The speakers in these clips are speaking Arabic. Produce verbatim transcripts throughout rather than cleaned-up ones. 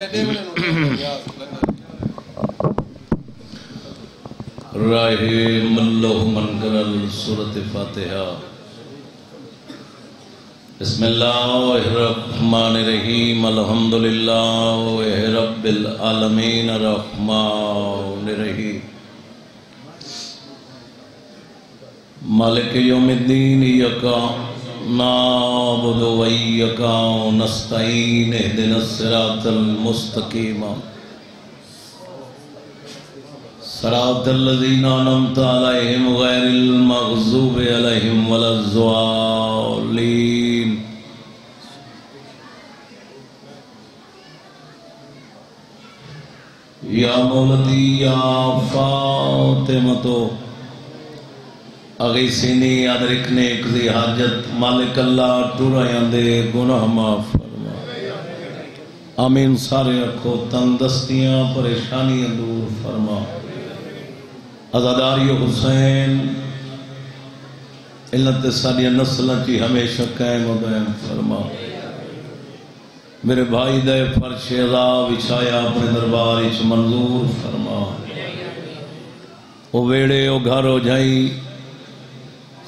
راہ ملوح منقرل سورۃ فاتحہ بسم اللہ الرحمن الرحیم الحمدللہ رب العالمین الرحمن الرحیم مالک یوم الدین یقام نعبد وإياك ونستعين اهدنا الصراط المستقيم صراط الذين أنعمت عليهم غير المغضوب عليهم ولا الضالين يا مولتي يا فاطمة اغیسینی ادرکنے اکزی حاجت مالک اللہ ٹورایاں دے گناہ معاف فرما آمین سارے اکھو تندستیاں پریشانیاں دور فرما عزاداری حسین علت ساری نسلہ کی ہمیشہ قائم و دائم فرما میرے بھائی دے فرش عزا وچھایا اپنے دربار اچ منظور فرما او ویڑے او گھر ہو جائی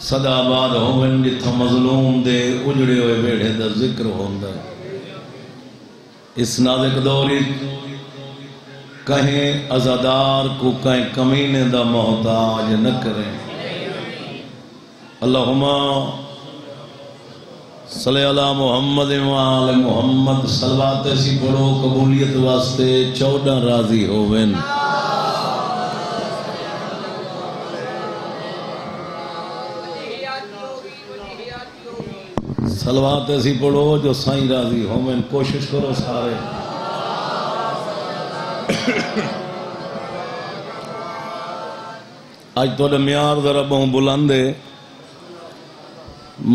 صدا آباد ہوئن جتھا مظلوم دے اجڑے ہوئے بیڑھے دا ذکر ہوندہ اس نازک دوری کہیں عزادار کو کہیں کمینے دا محتاج نہ کریں اللہم صلی اللہ محمد وآل محمد صلوات ایسی پڑھو قبولیت واسطے چودہ راضی ہوئن صلوات ایسی پڑھو جو سائیں راضی ہوں میں کوشش کرو سارے آج تو دمیار ذرا بہن بلندے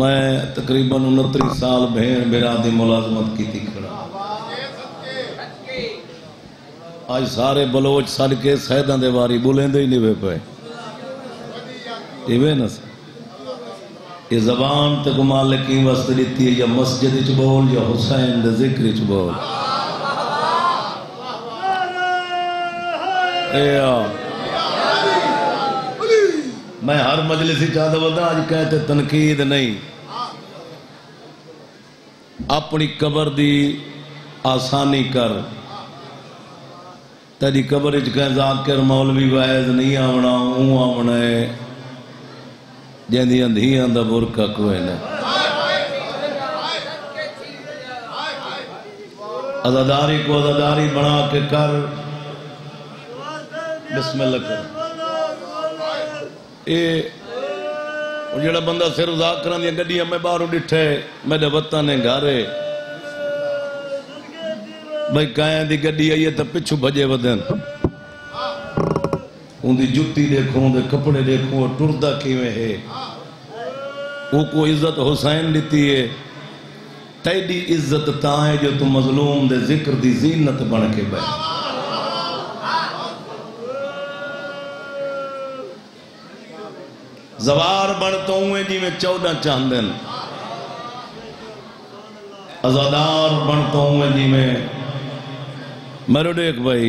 میں تقریباً انتری سال بھین برادی ملازمت کی تھی کھڑا آج سارے بلوچ سڑکے سہدان دے واری بلندے ہی نہیں بے پہ ایوے نہ سا یہ زبان تک مالکی وسط لیتی ہے یا مسجد اچھ بول یا حسین دے ذکر اچھ بول میں ہر مجلسی چاہتا بولتا آج کہتے تنقید نہیں اپنی قبر دی آسانی کر تیری قبر اچھ کہیں ذات کر مولوی وائز نہیں آونا اون آونا ہے جیندی اندھی اندھا برکہ کوئے نے عزاداری کو عزاداری بنا کے کر بسم اللہ کر یہ جڑا بندہ سر ازا کران دیا گڑی ہمیں باہروں ڈٹھے میرے وطنے گھارے بھائی کائیں دی گڑی آئیے تا پچھو بھجے ودن ان دی جتی دیکھو ان دے کپڑے دیکھو اور ٹردہ کیویں ہے وہ کو عزت حسین لیتی ہے تیری عزت تائیں جو تم مظلوم دے ذکر دی زینت بن کے بے زوار بڑھتا ہوئے جی میں چودہ چاندن عزادار بڑھتا ہوئے جی میں میرے دیکھ بھائی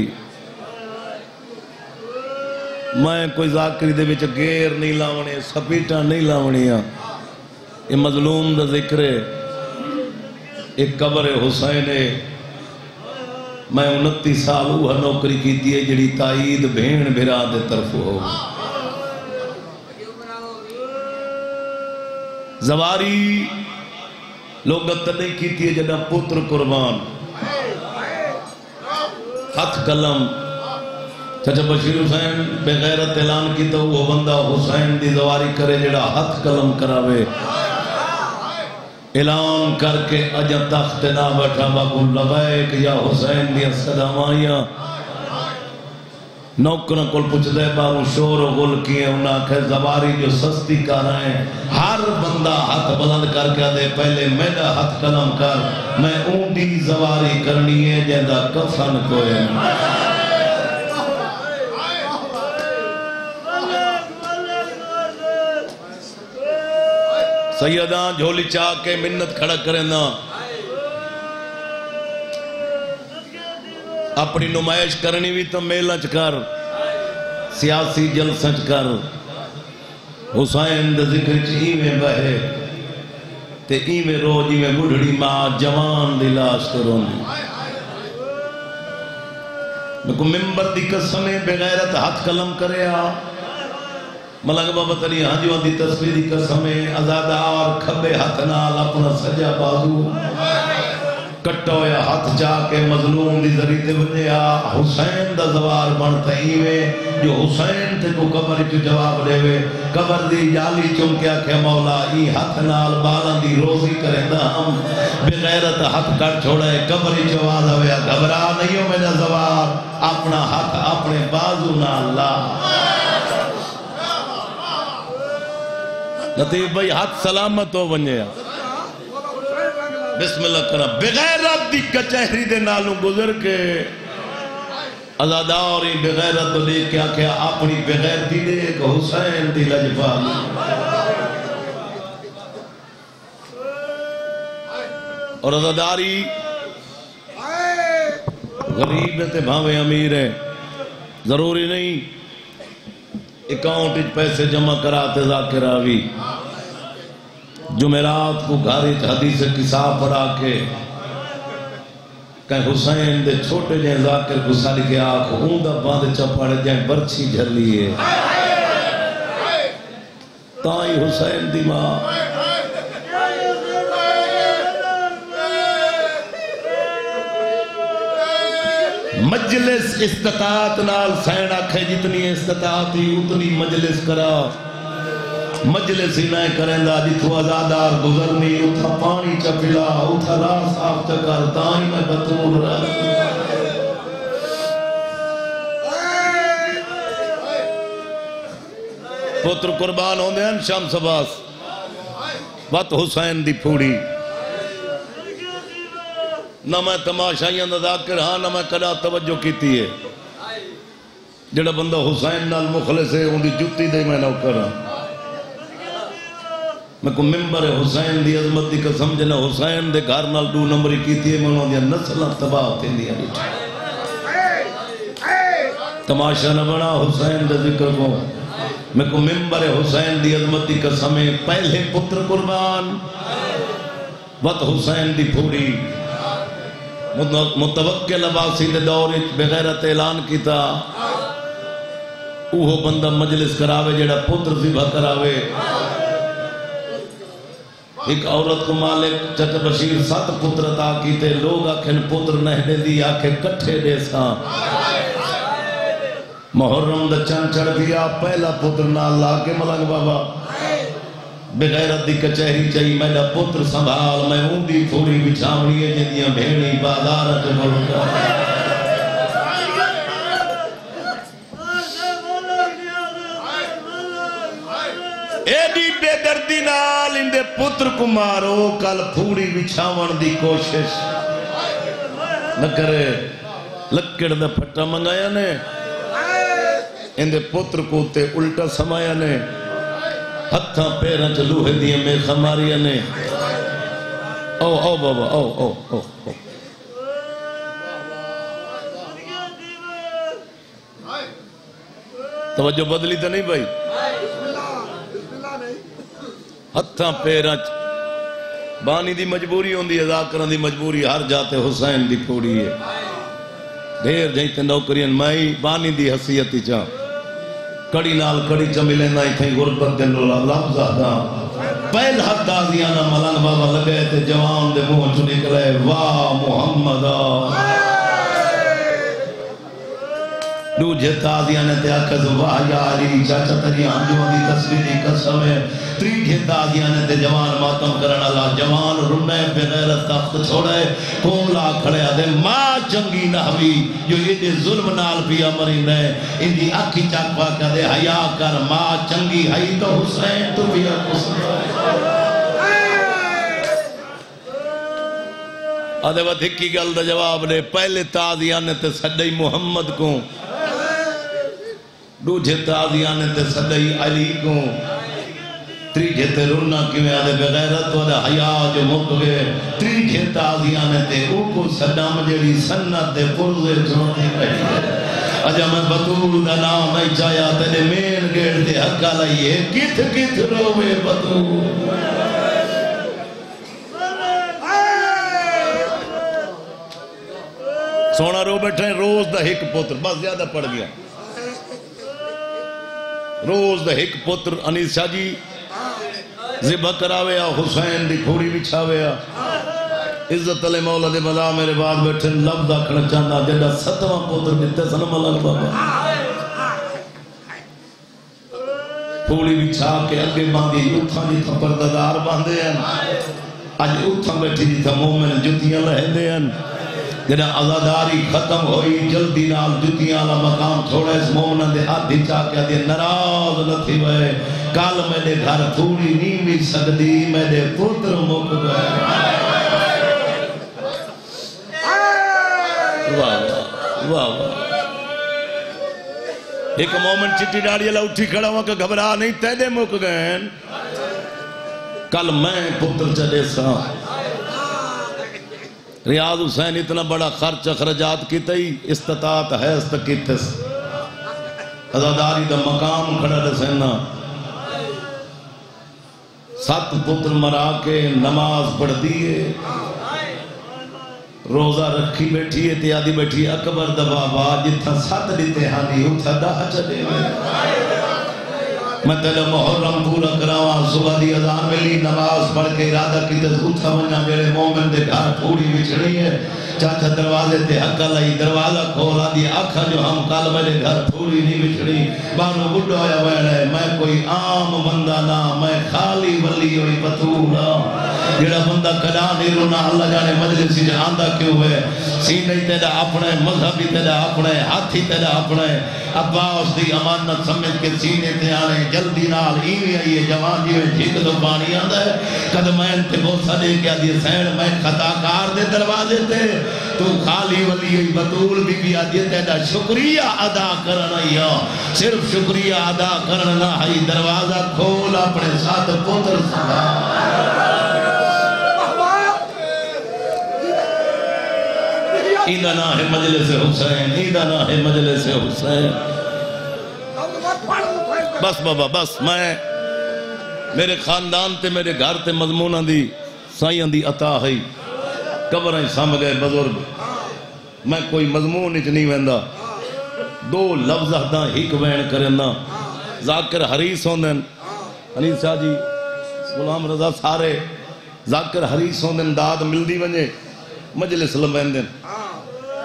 میں کوئی ذاکری دے بچ گیر نہیں لاؤنے سپیٹا نہیں لاؤنیا یہ مظلوم دا ذکر ہے ایک قبر حسین ہے میں انتی سال اوہ نوکری کی دیئے جڑی تائید بھین بھرا دے طرف ہو زواری لوگت نہیں کی دیئے جڑا پتر قربان ہاتھ قلم چچا بشیر حسین بے غیرت اعلان کی تو وہ بندہ حسین دی زواری کرے جڑا ہاتھ قلم کراوے اعلان کر کے اجا تخت نہ بیٹھا بابو لبیک یا حسین دی صدامائیاں نوکروں کو پوچھ دے باروں شور و غل کیے انہاں کہ زواری جو سستی کر رہے ہیں ہر بندہ ہاتھ بلند کر کے دے پہلے میرا ہاتھ قلم کر میں اون دی زواری کرنی ہے جیندہ کفن کوئے سیدان جھولی چاہ کے منت کھڑا کرنا अपनी नुमाइश करनी भी तो मेला च कर, सियासी जलसा च कर। हुसैन दा जिक्र इवें बहे ते इवें रो जिवें बुढ़ड़ी मां जवान दी लाश ते रोंदी। मिंबर दी कसम है बेगैरत हाथ कलम करे आ मलंग बाबा तली हांजों दी तस्वीर दी कसम है आजादा और खबे हाथ नाल अपना सजा बाजू कट्टो या हाथ जाके मजलूम दी जरी ते वनेया। हुसैन दा जवार बन तईवे जो हुसैन ते को कबर च जवाब देवे कबर दी जाली चमके आखे मौला ई हाथ नाल बालां दी रोजी करेंदा हम बेगैरत हाथ काट छोड़े कबर च आवाज आवे घबरा नहीं हो मेरा जवार अपना हाथ अपने बाजू ना ला। लतीफ भाई हाथ सलामत हो वने बिस्मिल्लाह करा बेगैरत दी कचहरी दे नालों गुजर के आजादारी बेगैरत लेके आख्या अपनी बेगैरती दे हुसैन दी लजफा और आजादारी गरीब ते भावे अमीर है जरूरी नहीं अकाउंट पैसे जमा कराते जाकिरा भी जुमेरात को घर हदीस किताब पर आके कहीं हुसैन दे छोटे जे जाकिर को सड़ के आख ऊंदा बंद चपड़ जाए बरछी झरली है ताई हुसैन दी मां मजलिस इस्तात नाल सैन आखे जितनी इस्तात ही उतनी मजलिस करा मजलिस ही ना करेंदा जिथों आजादार गुजरनी उथा पानी च पिला उथा राह साफ च कर ताई मैं बतूर रह पुत्र कुर्बान होंदे हन शम्स अब्बास वत हुसैन दी फूड़ी। ना मैं तमाशाइया का जाकिर हाँ ना मैं कदा तवज्जो की है जड़ा बंदा हुसैन नाल मुखलिस है उनकी जुत्ती दे मैं नौकर हाँ मैं को मिंबर है हुसैन की अजमत की कसम जना हुसैन के घर नाल दो नंबरी की है मैं उन्होंने नस्ल तबाह थी तमाशा न बना हुसैन का जिक्र को मैं को मिंबर है हुसैन की अजमत की कसम है पहले पुत्र कुर्बान वत हुसैन की फूड़ी मुतवक्किल अब्बासी दे दौर बगैरत ऐलान किया वो बंदा मजलिस करावे जेड़ा पुत्र जिबा करावे। एक औरत को मालिक चट बशीर सत पुत्र अता कीते लोग आखिर पुत्र नहने दी आखे कट्ठे दे सा मुहर्रम दा चन चढ़ दिया पहला पुत्र ना ला के मलंग बाबा बगैरत दी कचहरी चाहिए मेरा पुत्र संभाल मैं ऊंधी थोड़ी बिछावनी है जिंदियां भेड़ी बाजार च मुड़का एडी बेदर्दी नाल इंदे पुत्र को मारो कल फूड़ी बिछावन दी कोशिश न करे लकड़ दा फट्टा मंगाया ने इंदे पुत्र को ते उल्टा समाया ने हथा पैर च लूहे दिया मेखा मारिया ने ओ ओ बाबा ओ ओ ओ तवज्जो बदली तो नहीं भाई हथा पैर बानी दी मजबूरी होंदी अदाकरां दी मजबूरी हर जाते हुसैन दी फूड़ी है ढेर जई ते नौकरियां माई बानी दी हसीयत चा कड़ी नाल कड़ी च मिलेंदा इथे गुरबत दे लफ्जा दा पहला ताजिया ना मलन बाबा लगे ते जवान दे मुंह च निकले वाह मुहम्मदा दूजे ताजिया ने ते आखज वाह या अली चाचा तेरी आंखों दी तस्वीर दी कसम है तीजे ताजिया ने ते जवान मातम करन वाला जवान रुने बेगैरत तख्त छोड़े कोला खड़े दे मां चंगी नहवी जो ये जुल्म नाल पिया मरी ने इनकी आखी चाकवा कदे हया कर मां चंगी हई तो हुसैन तू भी अदे वत इक्की गल दा जवाब दे पहले ताजिया ने ते सदई मोहम्मद को दूजे ताजिया ने ते सदई अली को تری جھتے رولنا کیوے آدھے بغیرت والا حیا جو مک گئے تری جھتا آزیانے تے او کو صدام جڑی سنت دے پرزے چھوڑنے پڑی اجامت بطول اللہ میں چایا تیرے مین گیڑ دے حقا لئیے کت کت روے بطول سونا رو بیٹھے روز دا ہک پتر بس زیادہ پڑ گیا روز دا ہک پتر انیسا جی زبہ کراویا حسین دی کھوڑی بچھاویا عزت علی مولا دی بلا میرے بعد بیٹھے لب دا کھڑا چاندہ جڑا ستواں پتر دیتے سلام اللہ بابا کھوڑی بچھا کے اگے باندھی اتھا جی تھا پرددار باندھے ہیں آج اتھا بیٹھی جی تھا مومن جتیاں لہندے ہیں جنہ عزاداری ختم ہوئی جلدی نال جتیاں اللہ مقام چھوڑے اس مومنہ دے ہاتھ دھچا کیا دے نراز لتھی بھئے کال میں دے گھر تھوڑی نیمی سکتی میں دے پتر مک بھئے واہ واہ ایک مومن چٹی ڈاڑی اللہ اٹھی کھڑا ہوا کہ گھبرا نہیں تے دے مک گئے کل میں پتر چلے سا ریاض حسین اتنا بڑا خرچ اخرجات کی تئی استطاعت ہے استقیتس عزاداری دا مقام کھڑا رسینا سات پتر مرا کے نماز پڑھ دیئے روزہ رکھی بیٹھیے تیادی بیٹھیے اکبر دا بابا جتھا سات لیتے ہانی اتھا دا چلے میں تیلے محرم پورا کراؤں صبح دی اذان ملی نماز پڑھ کے ارادہ کی تزخود سمجھنا میرے مومن دے گھر پوری بچھڑی ہے چاچا دروازے تے حقا لئی دروازہ کھولا دی آنکھا جو ہم کال میرے گھر پوری نہیں بچھڑی بانو بڑھو یا ویڑ ہے میں کوئی عام بندہ نہ میں خالی ولی ہوئی بطولا جڑا بندہ کلا نہیں رونا اللہ جانے مجلسی جہاندہ کیوں ہے سینے تیرا اپنے مذہبی تیرا اپنے ہاتھی تیرا اپنے عباس دی امانت سمجھ کے سینے تیارے جلدی نال ایمی آئیے جوان جیوے جھک دو بانی آدھا ہے قدمین تے بوسہ دے کیا دیئے سین میں خطاکار دے دروازے تے تو خالی ولی بطول بی بی آدھیے تیرا شکریہ ادا کرنا یا صرف شکریہ ادا کرنا ہی دروازہ کھول اپنے ساتھ پتر ساتھ ایدہ نہ ہے مجلس حسین ایدہ نہ ہے مجلس حسین بس بابا بس میں میرے خاندان تے میرے گھر تے مضمونہ دی سائیاں دی عطا ہے قبریں سام گئے بزرگ میں کوئی مضمون اچھ نہیں ویندہ دو لفظ اہداں ہک وین کرنا ذاکر حریص ہوندن حنیف شاہ جی غلام رضا سارے ذاکر حریص ہوندن داد ملدی ونجے مجلس لمبیندن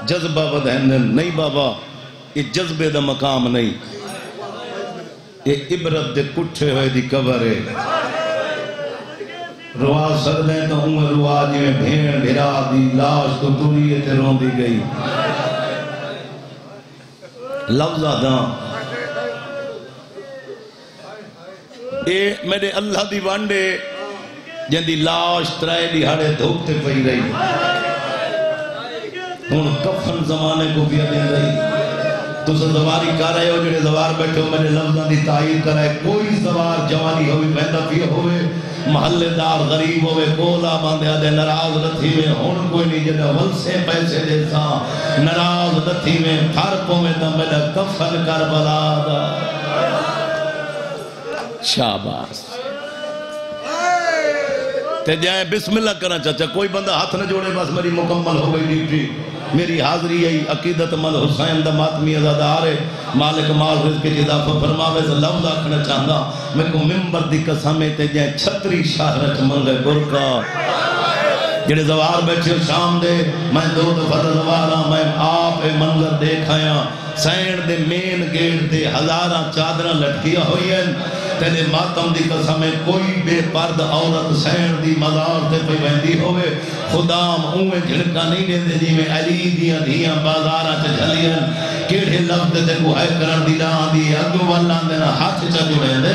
جذبہ بدہندن نہیں بابا یہ جذبے دا مقام نہیں یہ عبرت دے کٹھے ہوئے دی قبر ہے روا سردیں تو ہوں روا جی میں بھین بھرا دی لاش تو دوری تے رون دی گئی لفظہ دان یہ میرے اللہ دی وانڈے جن دی لاش ترائے دی ہڑے دھوکتے پہی رہی ان کفن زمانے کو بھی دے رہی تو سا زواری کر رہے ہو جنہیں زوار بیٹھے ہو میرے لفظہ دی تائیر کر رہے کوئی زوار جوانی ہوئی پیدا بھی ہوئے محلے دار غریب ہوئے کولا باندھیا دے نراز رتھی میں ان کوئی نہیں جنہیں ولسے پیسے دے سا نراز رتھی میں خارپوں میں تا میرے کفن کر بلا دا شاباس تے جائیں بسم اللہ کرنا چاچا کوئی بندہ ہاتھ نہ جوڑے بس میری مکمل ہو گئی ڈیوٹی میری حاضری ہے عقیدت مل حسین دا ماتمی ازادہ آرے مالک مال رزق کی اضافہ فرماوے سے لفظ آکھنا چاہتا میں کو ممبر دی قسمیں تے جائیں چھتری شہرت منگے برکا جڑے زوار بیٹھے شام دے میں دو دفعہ زوارا میں آپ منظر دیکھایا سینڈ دے مین گیٹ دے ہزارہ چادرہ لٹکیا ہوئی ہیں تیرے ماتم دی قسمیں کوئی بے پرد عورت سین دی مزار تے پہ بہندی ہوئے خدام اوے جھڑکا نہیں دے دے دی میں علی دیاں دیاں بازارہ چے جھلیاں کیڑھے لفظ دے کو ہے کرن دی لاں دی اگو والا دینا ہاتھ چا جڑے دے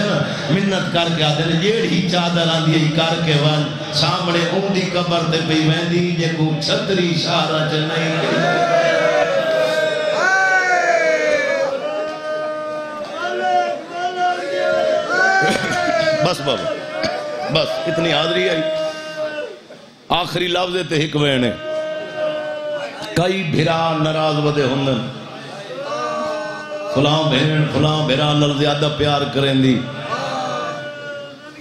منت کر کے آدھے جیڑھی چادران دی کر کے وان سامنے اون دی قبر تے پہ بہندی جے کو چھتری شارہ چے نہیں بس بابا بس اتنی حاضری آئی آخری لفظ تے حکمے نے کئی بھرا ناراض ودے ہندن فلاں بھین فلاں بھرا نال زیادہ پیار کریندی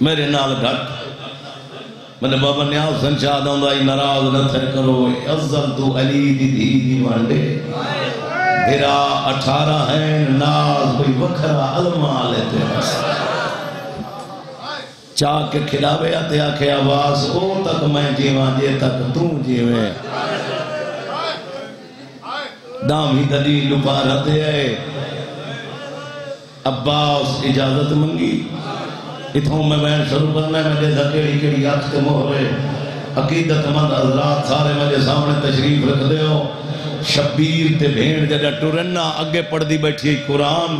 میرے نال گھٹ میں نے بابا نیاز سنچا دوں دائی ناراض نہ تھے کرو عزم تو علی دی دی دی مانڈے بھرا اٹھارہ ہیں ناز کوئی وکھرا علمہ لیتے ہیں چاک کے کھلاوے آتے آکھے آواز او تک میں جیوان جے تک توں جیوے دام ہی دلیل اپارتے ہیں عباس اجازت منگی اتھوں میں میں شروع کرنے میں جے دھکیڑی کیڑی آنکھ کے مہرے حقیقت مند حضرات سارے میں جے سامنے تشریف رکھ دے ہو شبیر تے بھیڑ جے ٹورنہ اگے پڑھ دی بیٹھی قرآن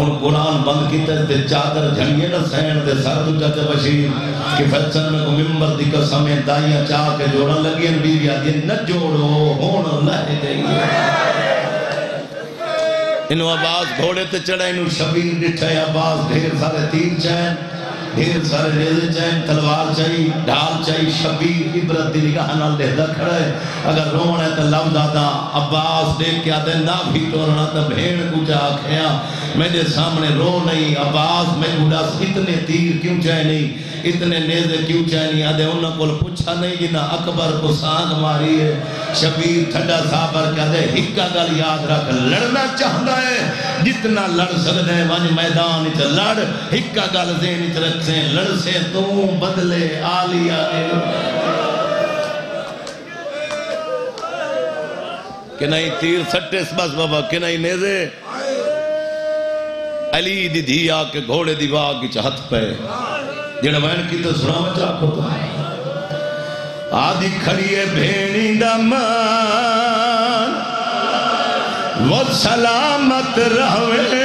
ان قرآن بند کی تجھتے چادر جھنگے نہ سین دے سردو جاتے بشیر کہ فیصل میں کو ممبر دی قسمیں دائیاں چاہ کے جوڑا لگی ان بیوی آدھی نہ جوڑو ہون اللہ دے انہوں عباس گھوڑے تے چڑھے انہوں شبیر ڈٹھے عباس دھیر سارے تیر چین دھیر سارے ریزے چین تلوار چاہی ڈھال چاہی شبیر عبرت دی نگاہ نال دہدہ کھڑے اگر رونے تے لفظ آدھا عباس دیکھ کے آدھے نہ بھی ٹورنا تے بھین کو چاہ میرے سامنے رو نہیں عباس میں گھڑا اتنے تیر کیوں چاہے نہیں اتنے نیزے کیوں چاہے نہیں آدھے انہوں کو پچھا نہیں جنہ اکبر کو سانگ ماری ہے شبیر تھڑا صابر کیا دے ہکا گل یاد رکھ لڑنا چاہتا ہے جتنا لڑ سکتے ہیں وہاں میدان اچھ لڑ ہکا گل ذہن اچھ رکھتے ہیں لڑ سے تو بدلے آلی آلے کہ نہیں تیر سٹے بس بابا کہ نہیں نیزے علی دی دھی آکے گھوڑے دی باگ کی چاہت پہ جنہا میں کی تو سنا میں چاہت پہ آدھی کھڑیے بھینی دمان و سلامت رہوے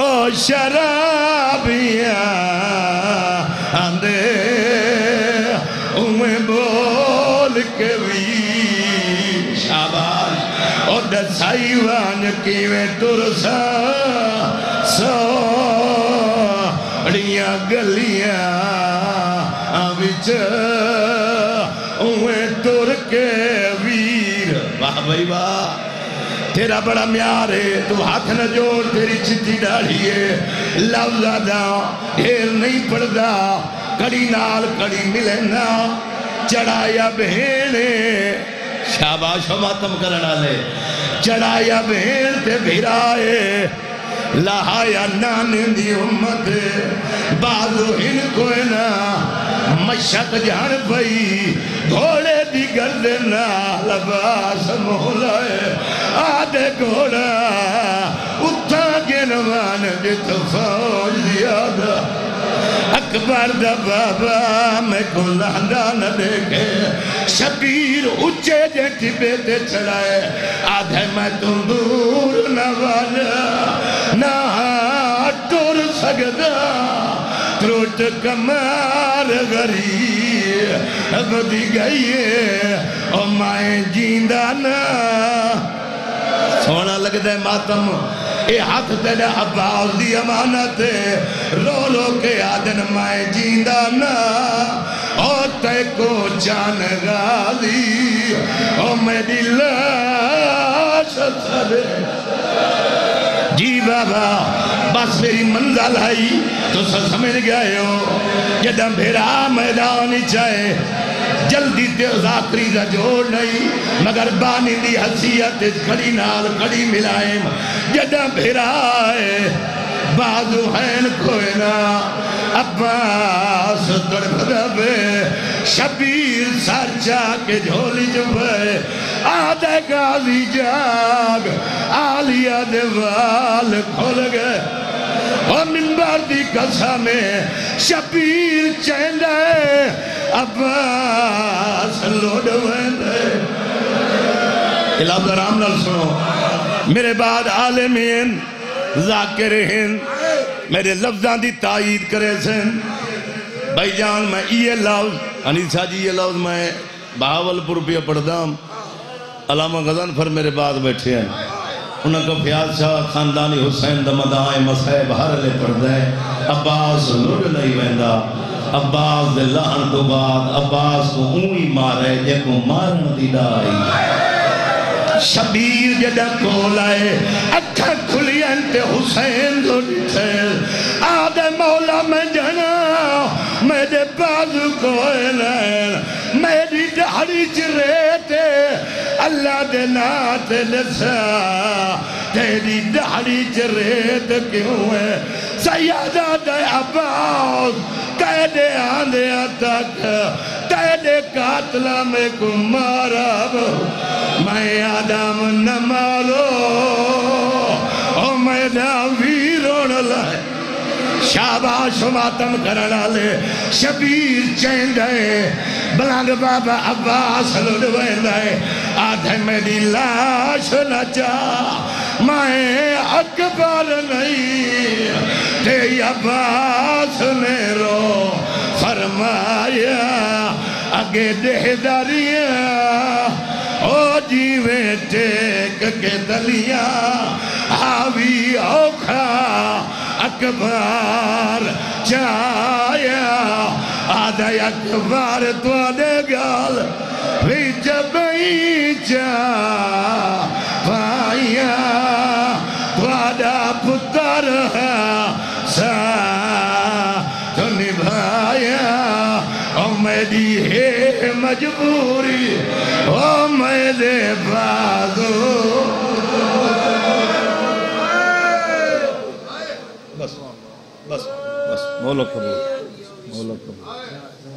او شرابیاں اندے اویں بول کے بھی شابا سائیوان کیویں ترسا ساڑیاں گلیاں آوچ اویں ترکے ویر واہ بھائی واہ تیرا بڑا میار ہے تو ہاتھ نہ جوڑ تیری چھتی ڈاڑی ہے لفظہ دا دیر نہیں پڑدا کڑی نال کڑی ملنا چڑھایا بہنے شاباش و ماتم کرنا لے چڑھایا بھیل تے بھیرائے لہایا نان دی امت بازو ہن کوئی نا مشک جان بھئی گھوڑے دی گردنا لباس مولائے آدھے گھوڑا اٹھا گنوان جت فوج زیادہ اکبر دا بابا میں کو لہنہ نہ دیکھے شبیر اچھے جیٹھی بیتے چڑھائے آدھے میں تم دور نہ والا نہ ٹور سگدا تروٹ کمار غریب بدی گئیے اور مائیں جیندانا سونا لگ دے ماتم اے ہاتھ تیرے عباس دی امانت رولو کے آدن مائیں جیندانا او تے کو جان غازی او میری لاش تھرے جی بابا بس میری منزل آئی تو سب سمجھ گئے ہو جدہ بھیرا میدانی چاہے جلدی تے ذاکری دا جوڑ نہیں مگر بانی دی حسیت کھڑی نال کھڑی ملائیں جدہ بھیرائے بازو ہین کوئی نا عباس دربدہ بے شبیر سار جا کے جھولی جبے آدھے گازی جاگ آلیہ دیوال کھول گئے اور منبر سرکار دی قسم شبیر چیندے عباس لوڈویندے یہ لفظ آرام نال سنو میرے بعد عالمین ذاکرین میرے لفظاں دی تائید کرے سن بھائی جان میں یہ لفظ انیسہ جی یہ لفظ میں بہاول پور پہ پڑھتا ہوں علامہ غضنفر میرے بعد بیٹھے ہیں انہوں کا فیاض شاہ خاندانی حسین دمدائیں مصحب حرلے پڑھتا ہے عباس لڑ نہیں ویندہ عباس دے لعن تو بعد عباس کو اونی مارے جے کو مارن دی دائی شبیر جدہ کول آئے اکھا کھلی انتے حسین لڑتے آدھ مولا میں جنا میرے بازو کوئے لین میری دہری چریتے اللہ دینا تلسا تیری دہری جریت کیوں ہے سیادہ دے عباس قیدے آندیا تک قیدے قاتلہ میں کمارا میں آدم نمارو او میں داوی رون لائے شاباش ماتم کرنا لے شبیر چین دے بلند بابا عباس لڑوین دے آدھے میری لاش نہ چاہ میں اکبر نہیں تیری عباس نے رو فرمایا اگے دہداریاں او جیویں ٹیک کے دلیاں حاوی اوکھا اکبر چایا آدھا اکبر تو نے گال بھی جب ہی جا پایا تو آدھا پتر سا تو نبھایا او میری ہے مجبوری او میں دے بازو بس بس مولا قبول مولا قبول